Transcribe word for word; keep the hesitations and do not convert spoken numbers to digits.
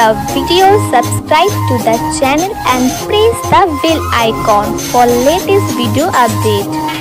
the video, subscribe to the channel and press the bell icon for latest video update.